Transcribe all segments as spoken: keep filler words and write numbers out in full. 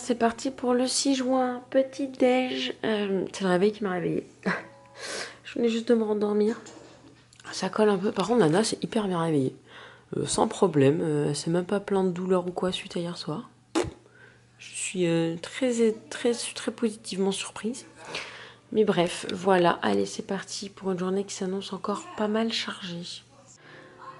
c'est parti pour le six juin, petit déj. Euh, c'est le réveil qui m'a réveillée. Je venais juste de me rendormir. Ça colle un peu. Par contre, Nana c'est hyper bien réveillée. Euh, sans problème. Euh, elle s'est même pas plainte de douleur ou quoi suite à hier soir. Je suis euh, très, très, très positivement surprise. Mais bref, voilà. Allez, c'est parti pour une journée qui s'annonce encore pas mal chargée.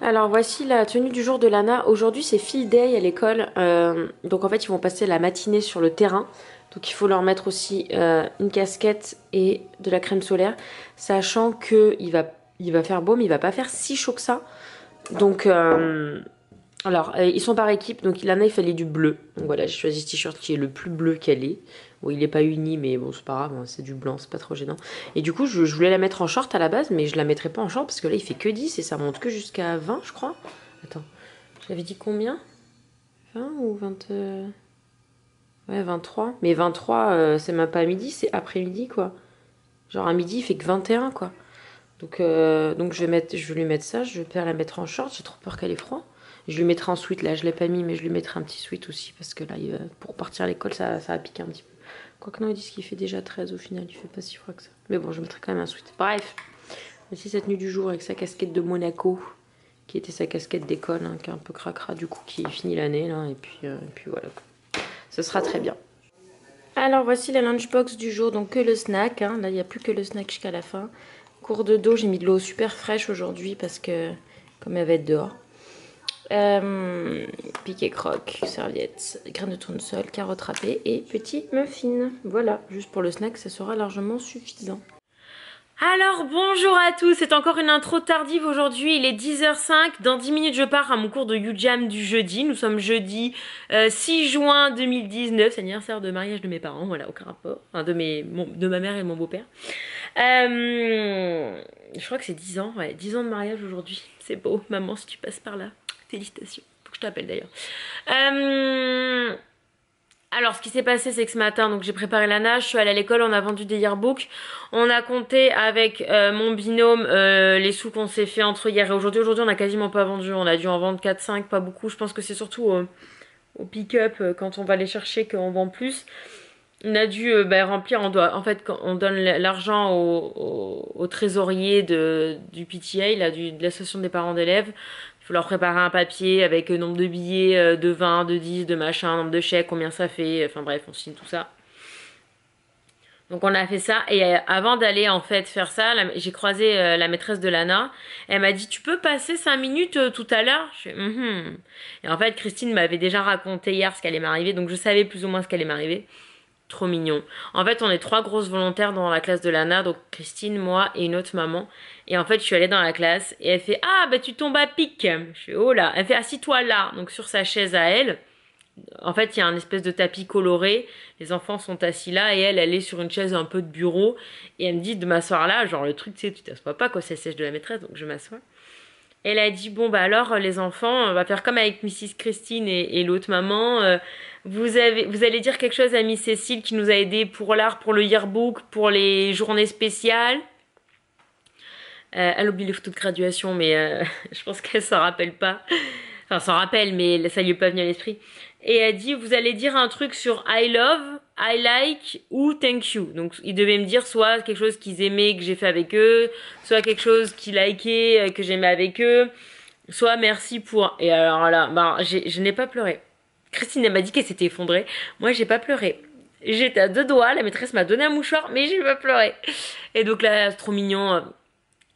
Alors voici la tenue du jour de Lana. Aujourd'hui c'est field day à l'école, euh, donc en fait ils vont passer la matinée sur le terrain, donc il faut leur mettre aussi euh, une casquette et de la crème solaire, sachant qu'il va, il va faire beau mais il va pas faire si chaud que ça, donc euh, alors euh, ils sont par équipe, donc Lana il fallait du bleu, donc voilà j'ai choisi ce t-shirt qui est le plus bleu qu'elle est. Bon, il n'est pas uni, mais bon, c'est pas grave, hein, c'est du blanc, c'est pas trop gênant. Et du coup, je, je voulais la mettre en short à la base, mais je la mettrai pas en short parce que là, il fait que dix et ça monte que jusqu'à vingt, je crois. Attends, j'avais dit combien? vingt ou vingt? Ouais, vingt-trois. Mais vingt-trois, euh, c'est même pas à midi, c'est après-midi, quoi. Genre à midi, il fait que vingt et un, quoi. Donc, euh, donc je, vais mettre, je vais lui mettre ça, je vais pas la mettre en short, j'ai trop peur qu'elle ait froid. Je lui mettrai en sweat, là, je l'ai pas mis, mais je lui mettrai un petit sweat aussi parce que là, il, pour partir à l'école, ça, ça va piquer un petit peu. Quoique non, ils disent qu'il fait déjà treize au final, il fait pas si froid que ça. Mais bon, je mettrai quand même un sweat. Bref, voici sa tenue du jour avec sa casquette de Monaco, qui était sa casquette d'école, hein, qui est un peu cracra du coup, qui finit l'année là, et puis, euh, et puis voilà. Ce sera très bien. Alors voici la lunchbox du jour, donc que le snack, hein. Là il n'y a plus que le snack jusqu'à la fin. Cours de dos, j'ai mis de l'eau super fraîche aujourd'hui parce que comme elle va être dehors. Euh, piquet croque, serviette, graines de tournesol, carottes râpées et petites muffins. Voilà, juste pour le snack, ça sera largement suffisant. Alors bonjour à tous, c'est encore une intro tardive aujourd'hui, il est dix heures cinq. Dans dix minutes je pars à mon cours de YouJam du jeudi. Nous sommes jeudi euh, six juin deux mille dix-neuf, c'est l'anniversaire de mariage de mes parents, voilà, aucun rapport, enfin, de, mes, mon, de ma mère et mon beau-père. euh, Je crois que c'est dix ans, ouais, dix ans de mariage aujourd'hui, c'est beau, maman si tu passes par là. Félicitations, faut que je t'appelle d'ailleurs. Euh... Alors ce qui s'est passé c'est que ce matin donc j'ai préparé la nage, je suis allée à l'école, on a vendu des yearbooks. On a compté avec euh, mon binôme euh, les sous qu'on s'est fait entre hier et aujourd'hui. Aujourd'hui on a quasiment pas vendu, on a dû en vendre quatre cinq, pas beaucoup. Je pense que c'est surtout euh, au pick-up euh, quand on va les chercher qu'on vend plus. On a dû euh, bah, remplir, on doit, en fait quand on donne l'argent au, au, au trésorier de, du P T A, là, du, de l'association des parents d'élèves. Faut leur préparer un papier avec nombre de billets, de vingt, de dix, de machin, nombre de chèques, combien ça fait, enfin bref, on signe tout ça. Donc on a fait ça, et avant d'aller en fait faire ça, j'ai croisé la maîtresse de Lana, elle m'a dit tu peux passer cinq minutes tout à l'heure? Je fais mm-hmm. Et en fait Christine m'avait déjà raconté hier ce qu'elle allait m'arriver, donc je savais plus ou moins ce qu'elle allait m'arriver. Trop mignon. En fait, on est trois grosses volontaires dans la classe de Lana, donc Christine, moi et une autre maman. Et en fait, je suis allée dans la classe et elle fait « Ah, bah tu tombes à pic !» Je fais « Oh là !» Elle fait « Assis-toi là !» Donc sur sa chaise à elle, en fait, il y a un espèce de tapis coloré. Les enfants sont assis là et elle, elle est sur une chaise un peu de bureau. Et elle me dit de m'asseoir là, genre le truc, tu sais, tu t'assois pas, quoi, c'est la siège de la maîtresse, donc je m'assois. Elle a dit, bon bah alors les enfants, on va faire comme avec Missus Christine et, et l'autre maman. Euh, vous, avez, vous allez dire quelque chose à Miss Cécile qui nous a aidés pour l'art, pour le yearbook, pour les journées spéciales. Euh, elle oublie les photos de graduation, mais euh, je pense qu'elle s'en rappelle pas. Enfin, s'en rappelle, mais ça lui est pas venu à l'esprit. Et elle dit, vous allez dire un truc sur I love, I like ou thank you. Donc ils devaient me dire soit quelque chose qu'ils aimaient que j'ai fait avec eux, soit quelque chose qu'ils likaient que j'aimais avec eux, soit merci pour... Et alors là, bah, je n'ai pas pleuré. Christine elle m'a dit qu'elle s'était effondrée. Moi j'ai pas pleuré. J'étais à deux doigts, la maîtresse m'a donné un mouchoir, mais j'ai pas pleuré. Et donc là, c'est trop mignon.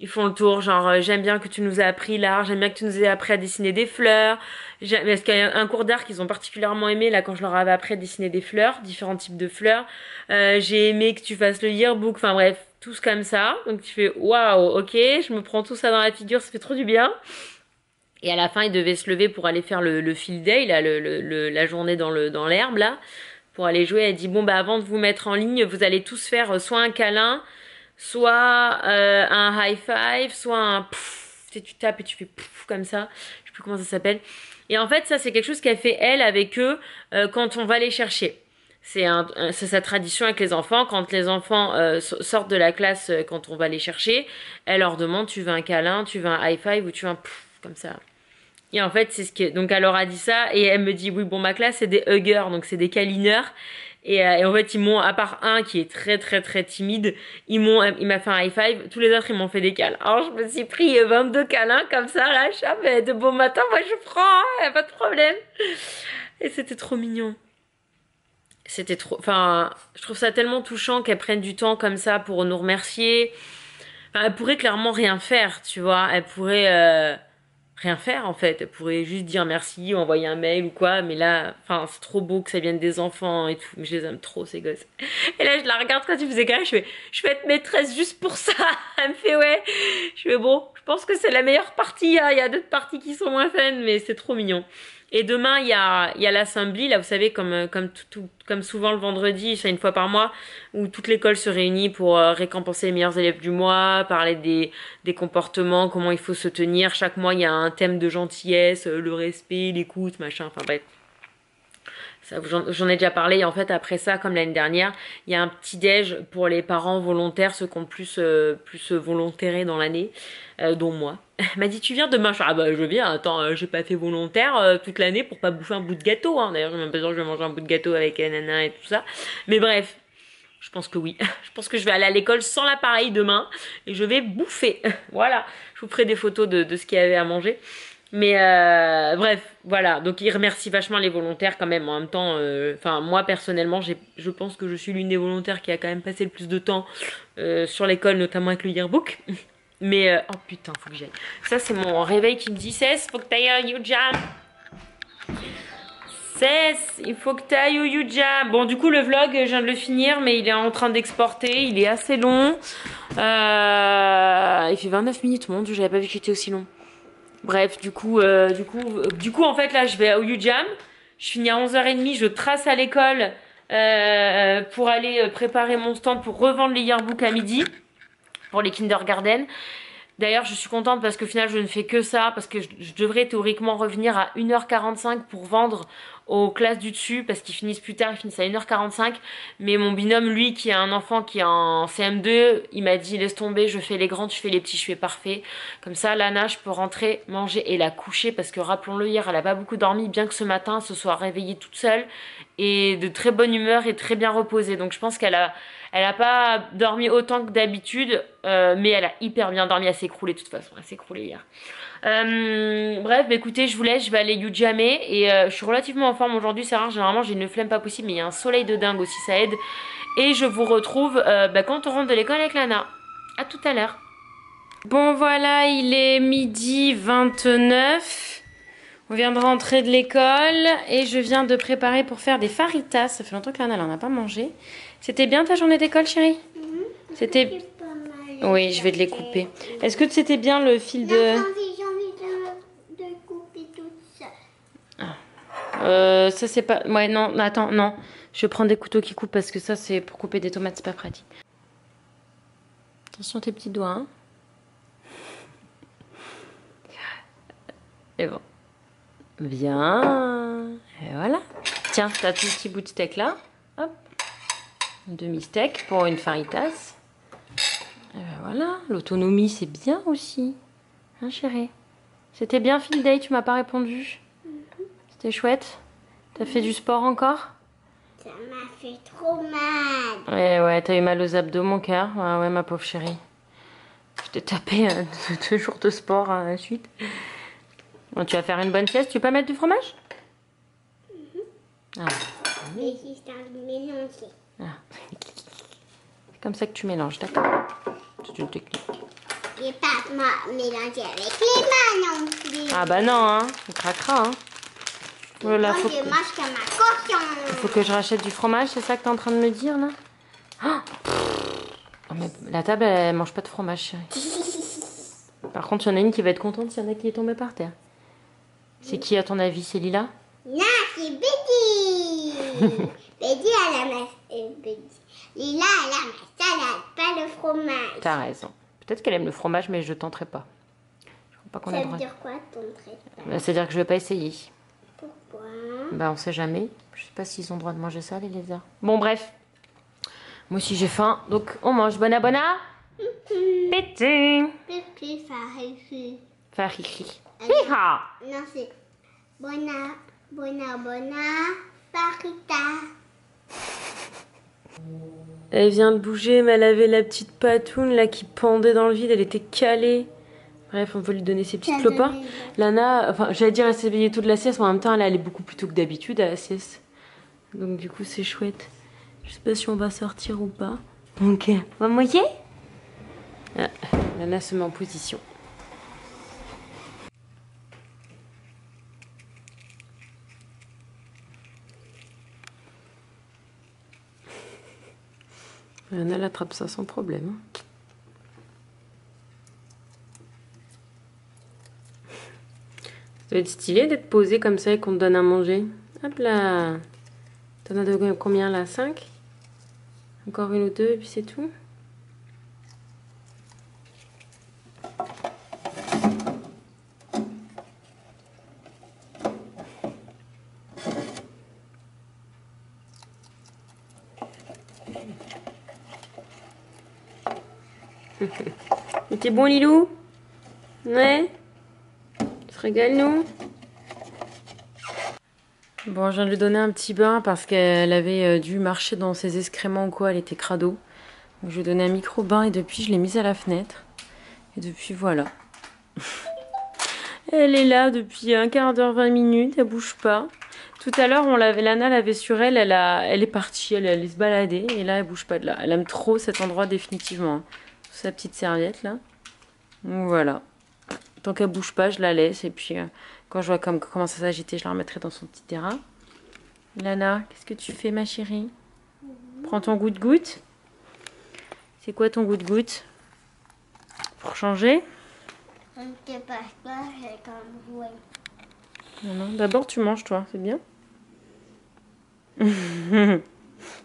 Ils font le tour, genre j'aime bien que tu nous as appris l'art, j'aime bien que tu nous aies appris à dessiner des fleurs. Parce qu'il y a un cours d'art qu'ils ont particulièrement aimé là quand je leur avais appris à dessiner des fleurs, différents types de fleurs. Euh, j'ai aimé que tu fasses le yearbook, enfin bref, tous comme ça. Donc tu fais waouh, ok, je me prends tout ça dans la figure, ça fait trop du bien. Et à la fin, ils devaient se lever pour aller faire le, le field day, là, le, le, la journée dans le, dans l'herbe là, pour aller jouer. Elle dit bon bah avant de vous mettre en ligne, vous allez tous faire soit un câlin, soit euh, un high five, soit un pouf, tu sais, tu tapes et tu fais pouf comme ça, je sais plus comment ça s'appelle. Et en fait ça c'est quelque chose qu'elle fait elle avec eux euh, quand on va les chercher. C'est sa tradition avec les enfants, quand les enfants euh, sortent de la classe, euh, quand on va les chercher, elle leur demande tu veux un câlin, tu veux un high five ou tu veux un pouf comme ça. Et en fait, c'est ce que... Donc, elle leur a dit ça, et elle me dit, oui, bon, ma classe, c'est des huggers, donc c'est des câlineurs. Et, euh, et en fait, ils m'ont, à part un qui est très, très, très timide, ils m'ont, il m'a fait un high five. Tous les autres, ils m'ont fait des câlins. Alors, je me suis pris vingt-deux câlins, comme ça, là. Ah, mais de bon matin, moi, je prends, hein, pas de problème. Et c'était trop mignon. C'était trop... Enfin, je trouve ça tellement touchant qu'elles prennent du temps comme ça pour nous remercier. Enfin, elles pourraient clairement rien faire, tu vois. Elles pourraient... Euh... rien faire en fait, elle pourrait juste dire merci ou envoyer un mail ou quoi, mais là, enfin, c'est trop beau que ça vienne des enfants et tout, mais je les aime trop ces gosses. Et là je la regarde quand tu faisais carré, je fais, je vais être maîtresse juste pour ça. Elle me fait ouais, je fais bon, je pense que c'est la meilleure partie, hein. Il y a d'autres parties qui sont moins fun, mais c'est trop mignon. Et demain, il y a, il y a l'assembly, là vous savez, comme, comme, tout, tout, comme souvent le vendredi, c'est une fois par mois, où toute l'école se réunit pour euh, récompenser les meilleurs élèves du mois, parler des, des comportements, comment il faut se tenir. Chaque mois, il y a un thème de gentillesse, euh, le respect, l'écoute, machin, enfin bref. J'en ai déjà parlé, et en fait après ça, comme l'année dernière, il y a un petit déj pour les parents volontaires, ceux qui ont plus, euh, plus volontairé dans l'année, euh, dont moi. Elle m'a dit tu viens demain, je suis ah bah je viens, attends, euh, j'ai pas fait volontaire euh, toute l'année pour pas bouffer un bout de gâteau, hein. D'ailleurs j'ai même pas sûr que je vais manger un bout de gâteau avec Nana et tout ça, mais bref, je pense que oui, je pense que je vais aller à l'école sans l'appareil demain, et je vais bouffer, voilà, je vous ferai des photos de, de ce qu'il y avait à manger. Mais euh, bref, voilà, donc il remercie vachement les volontaires quand même, en même temps, enfin euh, moi personnellement, je pense que je suis l'une des volontaires qui a quand même passé le plus de temps euh, sur l'école, notamment avec le yearbook, mais, euh, oh putain, faut que j'aille, ça c'est mon réveil qui me dit, Cess, faut que t'ailles au YouJam, Cess, il faut que t'ailles au YouJam. Bon du coup le vlog, je viens de le finir, mais il est en train d'exporter, il est assez long, euh, il fait vingt-neuf minutes, mon dieu, j'avais pas vu qu'il était aussi long. Bref, du coup, euh, du, coup, euh, du coup, en fait, là, je vais au YouJam. Je finis à onze heures trente, je trace à l'école euh, pour aller préparer mon stand pour revendre les yearbooks à midi pour les Kindergarten. D'ailleurs, je suis contente parce qu'au final, je ne fais que ça parce que je, je devrais théoriquement revenir à une heure quarante-cinq pour vendre aux classes du dessus parce qu'ils finissent plus tard, ils finissent à une heure quarante-cinq. Mais mon binôme, lui, qui a un enfant qui est en C M deux, il m'a dit laisse tomber, je fais les grandes, je fais les petits, je fais parfait. Comme ça, Lana, je peux rentrer, manger et la coucher parce que rappelons-le, hier, elle n'a pas beaucoup dormi, bien que ce matin, elle se soit réveillée toute seule et de très bonne humeur et très bien reposée. Donc je pense qu'elle a... Elle n'a pas dormi autant que d'habitude, euh, mais elle a hyper bien dormi, elle s'est écroulée de toute façon, elle s'est écroulée hier. Euh, bref, bah écoutez, je vous laisse, je vais aller YouJammer et euh, je suis relativement en forme aujourd'hui, c'est rare, généralement j'ai une flemme pas possible, mais il y a un soleil de dingue aussi, ça aide. Et je vous retrouve euh, bah, quand on rentre de l'école avec Lana. A tout à l'heure. Bon voilà, il est midi vingt-neuf. On vient de rentrer de l'école et je viens de préparer pour faire des faritas. Ça fait longtemps que Lana n'en a pas mangé. C'était bien ta journée d'école, chérie? Mm-hmm. C'était... Oui, je vais te les couper. Est-ce que c'était bien le fil de... Non, j'ai envie de, de couper tout ça. Ah. Euh, ça c'est pas... Ouais, non, attends, non. Je prends des couteaux qui coupent parce que ça c'est pour couper des tomates, c'est pas pratique. Attention tes petits doigts. Hein. Et bon. Bien. Et voilà. Tiens, t'as ton petit bout de steak là. Hop. Demi-steak pour une faritas. Et ben voilà. L'autonomie, c'est bien aussi. Hein, chérie? C'était bien, Field Day, tu m'as pas répondu. Mm-hmm. C'était chouette. T'as mm-hmm. fait du sport encore? Ça m'a fait trop mal. Ouais, ouais, t'as eu mal aux abdos, mon cœur. Ah, ouais, ma pauvre chérie. Je t'ai tapé euh, deux jours de sport à la suite. Bon, tu vas faire une bonne sieste, tu veux pas mettre du fromage? Mm-hmm. Ah. Mais c'est un mélanger. Ah. C'est comme ça que tu mélanges, d'accord? C'est une technique. Je vais pas mélanger avec les mains non plus. Ah bah non, hein, on craquera, hein. Voilà, moi, faut je que... mange comme ma cochonne. Il faut que je rachète du fromage, c'est ça que t'es en train de me dire, là? Oh, mais la table, elle mange pas de fromage, chérie. Par contre, il y en a une qui va être contente s'il y en a qui est tombée par terre. C'est qui à ton avis? C'est Lila? Non, c'est Betty. Betty, elle amasse. Euh, Lila, elle amasse salade, pas le fromage. T'as raison. Peut-être qu'elle aime le fromage, mais je tenterai pas. Je crois pas qu'on a le droit. Ça veut dire quoi, tenterai pas? Bah, c'est-à-dire que je vais pas essayer. Pourquoi? Bah, on sait jamais. Je sais pas s'ils ont le droit de manger ça, les lézards. Bon, bref. Moi aussi, j'ai faim. Donc, on mange. Bona bona. Pété. Pété, farikri. Farikri. Hija. Non, c'est Bona, Bona, Bona, Parita. Elle vient de bouger, mais elle avait la petite patoune là qui pendait dans le vide, elle était calée. Bref, on peut lui donner ses petits clopins. Lana, enfin, j'allais dire, elle s'éveillait toute la sieste, mais en même temps, elle allait beaucoup plus tôt que d'habitude à la sieste. Donc, du coup, c'est chouette. Je sais pas si on va sortir ou pas. Ok. On va mouiller ? Ah, Lana se met en position. Lana l'attrape ça sans problème. Ça doit être stylé d'être posé comme ça et qu'on te donne à manger. Hop là. T'en as de combien là? Cinq? Encore une ou deux et puis c'est tout. Et t'es bon Lilou? Ouais? Tu te régales nous? Bon, je viens de lui donner un petit bain parce qu'elle avait dû marcher dans ses excréments ou quoi, elle était crado. Donc je lui ai donné un micro-bain et depuis je l'ai mise à la fenêtre. Et depuis voilà. Elle est là depuis un quart d'heure, vingt minutes, elle bouge pas. Tout à l'heure, on l'avait, Lana l'avait sur elle, elle, a, elle est partie, elle allait se balader et là elle bouge pas de là. Elle aime trop cet endroit définitivement. Sous sa petite serviette là. Donc voilà. Tant qu'elle bouge pas, je la laisse. Et puis, euh, quand je vois comme, comment ça s'agiter, je la remettrai dans son petit terrain. Lana, qu'est-ce que tu fais, ma chérie? Prends ton goutte-goutte. C'est quoi ton goutte-goutte? Pour changer? Non, non. D'abord, tu manges, toi. C'est bien.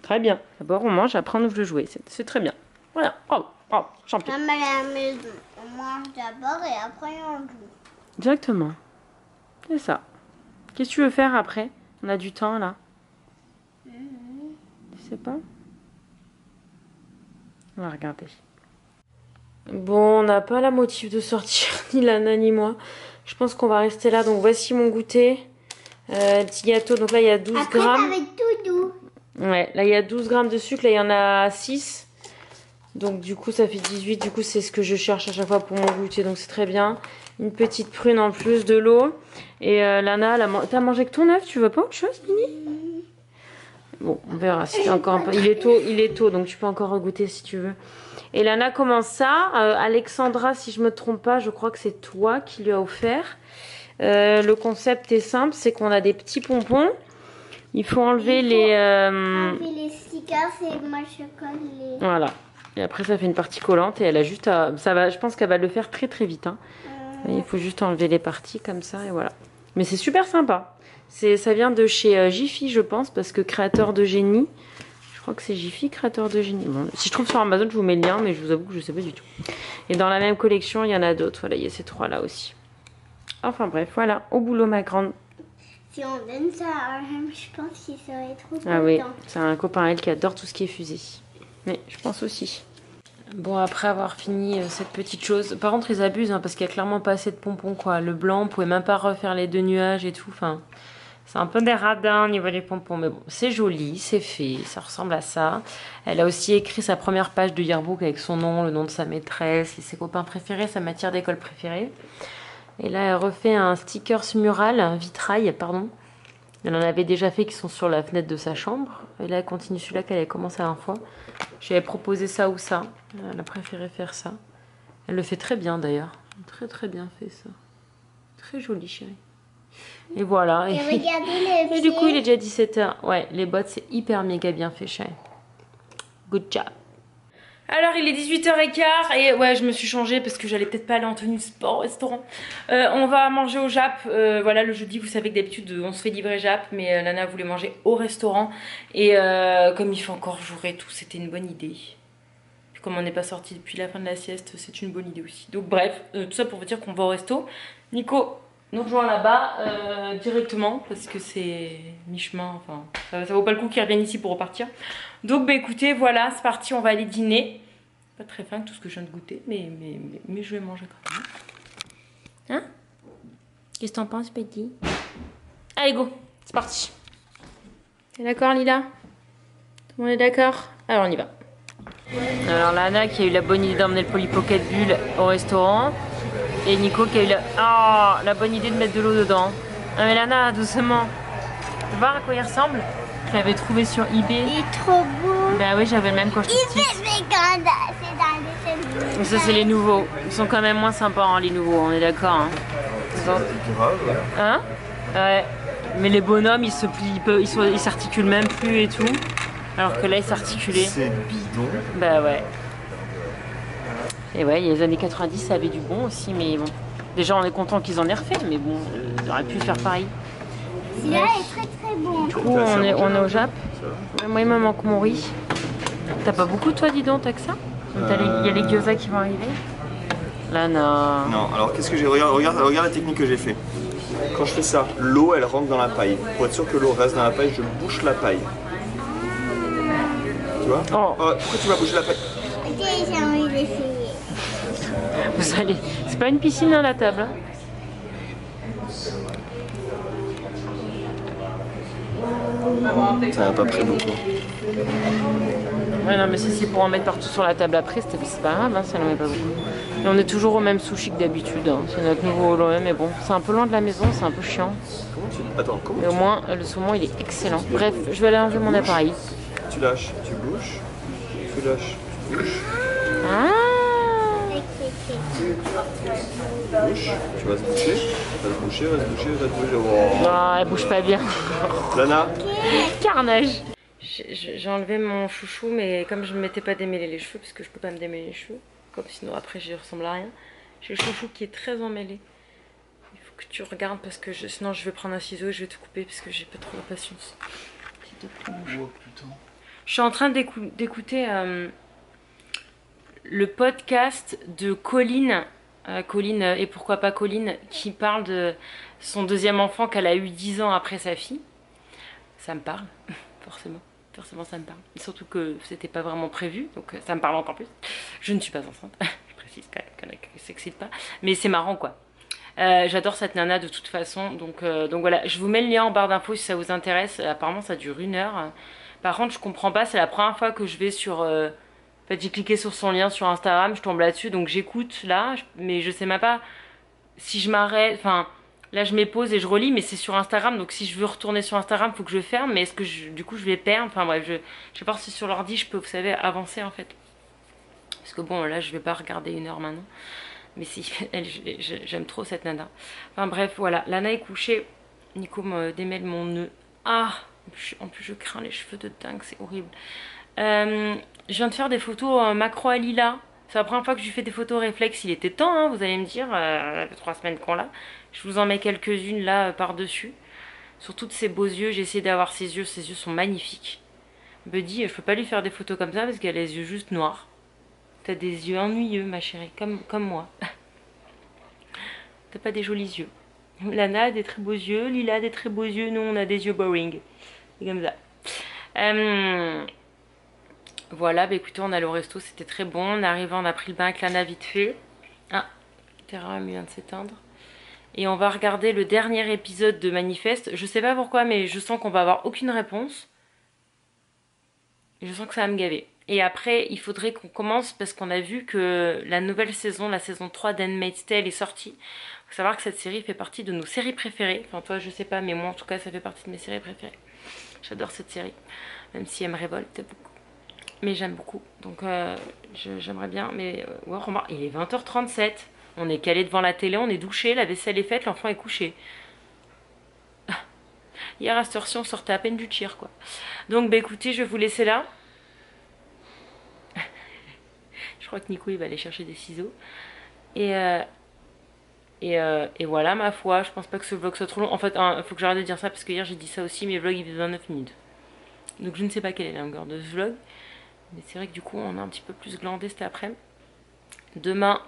Très bien. D'abord, on mange. Après, on ouvre le jouet. C'est très bien. Voilà. Bravo. Oh, champion. Non, mais à la maison, on mange d'abord et après on joue. Exactement. C'est ça. Qu'est-ce que tu veux faire après? On a du temps là. Mm-hmm. Tu sais pas? On va regarder. Bon, on n'a pas la motive de sortir, ni Lana ni moi. Je pense qu'on va rester là. Donc voici mon goûter. Euh, petit gâteau. Donc là, il y a douze grammes. Après, ça va être tout doux. Ouais, là, il y a douze grammes de sucre. Là, il y en a six. Donc du coup ça fait dix-huit, du coup c'est ce que je cherche à chaque fois pour mon goûter, donc c'est très bien. Une petite prune en plus, de l'eau. Et euh, Lana, man... t'as mangé que ton œuf, tu veux pas autre chose, Mini? Bon, on verra si t'as encore un peu... Il est tôt, il est tôt, donc tu peux encore goûter si tu veux. Et Lana commence ça. Euh, Alexandra, si je me trompe pas, je crois que c'est toi qui lui as offert. Euh, le concept est simple, c'est qu'on a des petits pompons. Il faut enlever il faut les... Euh... enlever les stickers et moi je colle les... Voilà. Et après ça fait une partie collante et elle a juste à... ça va, je pense qu'elle va le faire très très vite hein. euh... Il faut juste enlever les parties comme ça et voilà. Mais c'est super sympa. Ça vient de chez euh, Jiffy je pense, parce que créateur de génie, je crois que c'est Jiffy créateur de génie. Bon, si je trouve sur Amazon je vous mets le lien, mais je vous avoue que je sais pas du tout. Et dans la même collection il y en a d'autres. Voilà, il y a ces trois là aussi. Enfin bref, voilà, au boulot ma grande. Si on donne ça à Arham, je pense qu'il serait trop content. Ah oui, c'est un copain elle qui adore tout ce qui est fusée. Mais je pense aussi. Bon, après avoir fini euh, cette petite chose... Par contre, ils abusent, hein, parce qu'il n'y a clairement pas assez de pompons, quoi. Le blanc, on ne pouvait même pas refaire les deux nuages et tout. Enfin, c'est un peu des radins au niveau des pompons. Mais bon, c'est joli, c'est fait, ça ressemble à ça. Elle a aussi écrit sa première page de yearbook avec son nom, le nom de sa maîtresse, ses copains préférés, sa matière d'école préférée. Et là, elle refait un stickers mural, un vitrail, pardon. Elle en avait déjà fait qui sont sur la fenêtre de sa chambre. Et là, elle continue celui-là qu'elle avait commencé à un fois. J'avais proposé ça ou ça. Elle a préféré faire ça. Elle le fait très bien d'ailleurs. Très très bien fait ça. Très joli chérie. Et voilà. Et, et, regardez les et du coup, il est déjà dix-sept heures. Ouais, les bottes, c'est hyper méga bien fait chérie. Good job. Alors il est dix-huit heures quinze et ouais je me suis changée parce que j'allais peut-être pas aller en tenue sport restaurant. Euh, on va manger au Jap, euh, voilà le jeudi vous savez que d'habitude on se fait livrer Jap mais Lana voulait manger au restaurant et euh, comme il fait encore jour et tout c'était une bonne idée. Puis comme on n'est pas sorti depuis la fin de la sieste c'est une bonne idée aussi. Donc bref, euh, tout ça pour vous dire qu'on va au resto. Nico nous rejoint là-bas euh, directement parce que c'est mi-chemin, enfin ça, ça vaut pas le coup qu'il revienne ici pour repartir. Donc bah écoutez voilà c'est parti, on va aller dîner. Pas très fin tout ce que je viens de goûter mais, mais, mais, mais je vais manger quand même. Hein Qu'est-ce que t'en penses, Betty? Allez, go, c'est parti. T'es d'accord, Lila? Tout le monde est d'accord? Alors, on y va. Alors, là, Anna qui a eu la bonne idée d'emmener le Polly Pocket Bulle au restaurant. Et Nico qui a eu la, oh, la bonne idée de mettre de l'eau dedans. Ah, mais Lana, doucement. Tu vois à quoi il ressemble? Je l'avais trouvé sur eBay. Il est trop beau. Bah oui, j'avais le même quand je suis petite. Mais ça, c'est les nouveaux. Ils sont quand même moins sympas, hein, les nouveaux, on est d'accord. Hein, hein? Ouais. Mais les bonhommes, ils se plient, ils s'articulent même plus et tout. Alors que là, ils s'articulaient. C'est bidon. Bah ouais. Et ouais, les années quatre-vingt-dix, ça avait du bon aussi, mais bon. Déjà, on est content qu'ils en aient refait, mais bon, ils auraient pu faire pareil. Celui-là est très très bon. Du coup, on est, on est au Jap. Moi, il me manque mon riz. T'as pas beaucoup, toi, dis donc, t'as que ça? Il euh... y a les gyoza qui vont arriver. Là, non. Non, alors qu'est-ce que j'ai. Regarde, regarde, regarde la technique que j'ai fait. Quand je fais ça, l'eau, elle rentre dans la paille. Pour être sûr que l'eau reste dans la paille, je bouche la paille. Tu vois? Oh. Oh, pourquoi tu vas boucher la paille? J'ai envie d'essayer. Vous allez. C'est pas une piscine à la table. Hein? Ça n'a pas pris beaucoup. Ouais, non, mais si c'est pour en mettre partout sur la table après, c'est pas grave, hein, ça n'en met pas beaucoup. Et on est toujours au même sushi que d'habitude, hein. C'est notre nouveau O L O M, mais bon, c'est un peu loin de la maison, c'est un peu chiant. Comment tu... Attends, comment mais au moins, le saumon, il est excellent. Bref, je vais aller enlever mon appareil. Tu lâches, tu bouches, tu lâches, tu bouches. Ah. Bouche, tu vas se boucher, vas se boucher, vas se boucher, vas se boucher. Oh. Non, elle bouge pas bien. Lana, carnage. J'ai enlevé mon chouchou, mais comme je ne m'étais pas démêlé les cheveux, parce que je peux pas me démêler les cheveux, comme sinon après je ressemble à rien. J'ai le chouchou qui est très emmêlé. Il faut que tu regardes parce que je, sinon je vais prendre un ciseau et je vais te couper parce que j'ai pas trop de patience. Oh, putain. Je suis en train d'écouter euh, le podcast de Colline. Euh, Colline, et pourquoi pas Colline, qui parle de son deuxième enfant qu'elle a eu dix ans après sa fille. Ça me parle, forcément. Forcément, ça me parle. Surtout que c'était pas vraiment prévu, donc ça me parle encore plus. Je ne suis pas enceinte, je précise quand même qu'elle ne s'excite pas. Mais c'est marrant, quoi. Euh, J'adore cette nana de toute façon. Donc, euh, donc voilà, je vous mets le lien en barre d'infos si ça vous intéresse. Apparemment, ça dure une heure. Par contre, je comprends pas, c'est la première fois que je vais sur... Euh, En fait, j'ai cliqué sur son lien sur Instagram, je tombe là-dessus, donc j'écoute là, mais je sais même pas si je m'arrête, enfin là je m'épose et je relis, mais c'est sur Instagram, donc si je veux retourner sur Instagram, faut que je ferme, mais est-ce que je, du coup je vais perdre, enfin bref, je, je sais pas si sur l'ordi je peux, vous savez, avancer en fait. Parce que bon, là je vais pas regarder une heure maintenant, mais si, j'aime trop cette nana. Enfin bref, voilà, Lana est couchée, Nico me démêle mon nœud. Ah, en plus je crains les cheveux de dingue, c'est horrible. Euh, je viens de faire des photos euh, macro à Lila. C'est la première fois que je lui fais des photos réflexes. Il était temps, hein, vous allez me dire. Euh, trois semaines qu'on l'a. Je vous en mets quelques-unes là euh, par-dessus. Surtout de ses beaux yeux. J'ai essayé d'avoir ses yeux. Ses yeux sont magnifiques. Buddy, je peux pas lui faire des photos comme ça parce qu'elle a les yeux juste noirs. T'as des yeux ennuyeux, ma chérie, comme, comme moi. T'as pas des jolis yeux. Lana a des très beaux yeux. Lila a des très beaux yeux. Nous, on a des yeux boring. C'est comme ça. Euh... Voilà, bah écoutez, on allait au resto, c'était très bon. On est arrivé, on a pris le bain avec Lana vite fait. Ah, Terra vient de s'éteindre. Et on va regarder le dernier épisode de Manifeste. Je sais pas pourquoi, mais je sens qu'on va avoir aucune réponse. Je sens que ça va me gaver. Et après, il faudrait qu'on commence parce qu'on a vu que la nouvelle saison, la saison trois d'Handmaid's Tale est sortie. Faut savoir que cette série fait partie de nos séries préférées. Enfin, toi, je sais pas, mais moi, en tout cas, ça fait partie de mes séries préférées. J'adore cette série, même si elle me révolte beaucoup. Mais j'aime beaucoup, donc euh, j'aimerais bien, mais ouais, remarque, il est vingt heures trente-sept, on est calé devant la télé, on est douché, la vaisselle est faite, l'enfant est couché. Hier à cette heure-ci, on sortait à peine du tir, quoi. Donc bah écoutez, je vais vous laisser là. Je crois que Nico, il va aller chercher des ciseaux. Et, euh, et, euh, et voilà, ma foi, je pense pas que ce vlog soit trop long. En fait, il hein, faut que j'arrête de dire ça, parce que hier j'ai dit ça aussi, mes vlogs, ils faisaient vingt-neuf minutes. Donc je ne sais pas quelle est la longueur de ce vlog. Mais c'est vrai que du coup, on a un petit peu plus glandé cet après-midi. Demain,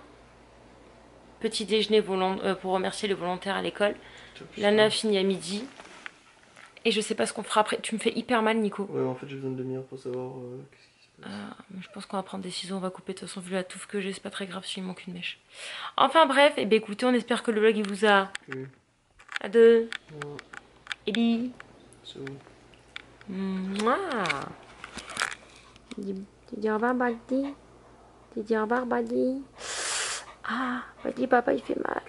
petit déjeuner euh, pour remercier les volontaires à l'école. Lana finit à midi. Et je sais pas ce qu'on fera après. Tu me fais hyper mal, Nico. Ouais, en fait, j'ai besoin de demi-heure pour savoir euh, qu'est-ce qui se passe. Ah, mais je pense qu'on va prendre des ciseaux, on va couper. De toute façon, vu la touffe que j'ai, c'est pas très grave s'il manque une mèche. Enfin bref, et eh bien écoutez, on espère que le vlog il vous a... Oui. à deux. Et bi. Mouah. Tu dis au revoir, Baldi. Tu dis au revoir, Baldi. Ah, Baldi, papa, il fait mal.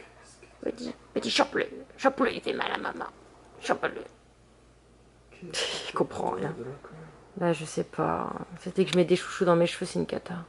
Baldi, Baldi, chope-le. Chope-le, il fait mal à maman. Chope-le. Il comprend rien. Là, je sais pas. C'était que je mets des chouchous dans mes cheveux, c'est une cata.